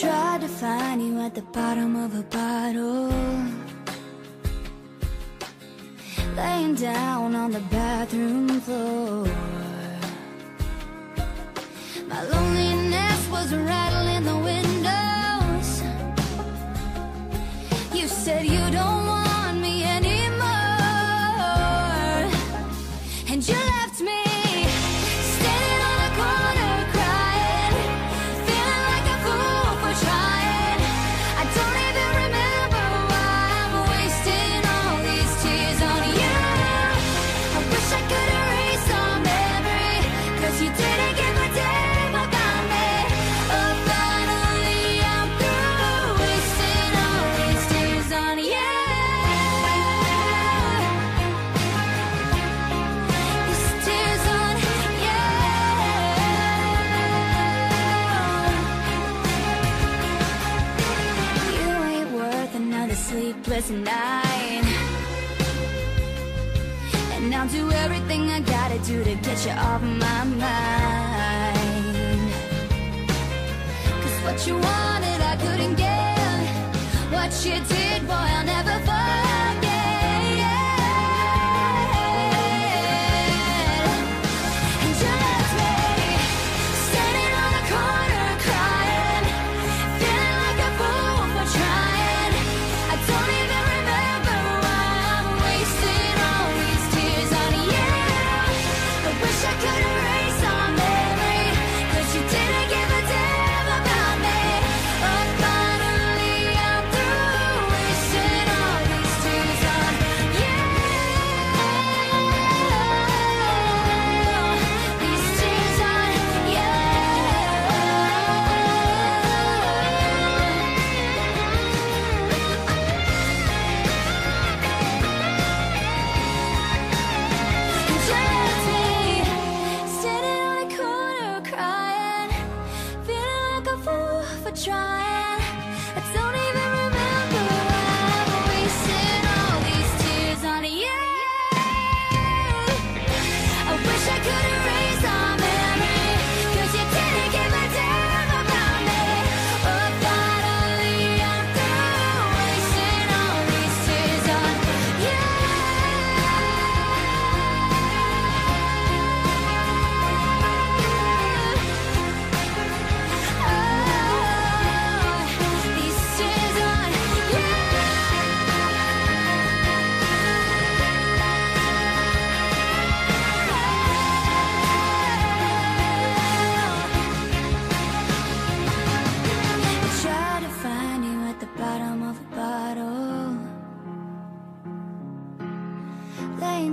tried to find you at the bottom of a bottle, laying down on the bathroom floor. My loneliness was rattling the windows. You said you don't want me anymore, and you left me. Sleepless night, and I'll do everything I gotta do to get you off my mind. 'Cause what you wanted I couldn't get, what you did, boy, I'll never forget.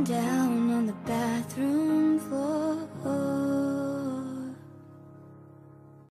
Down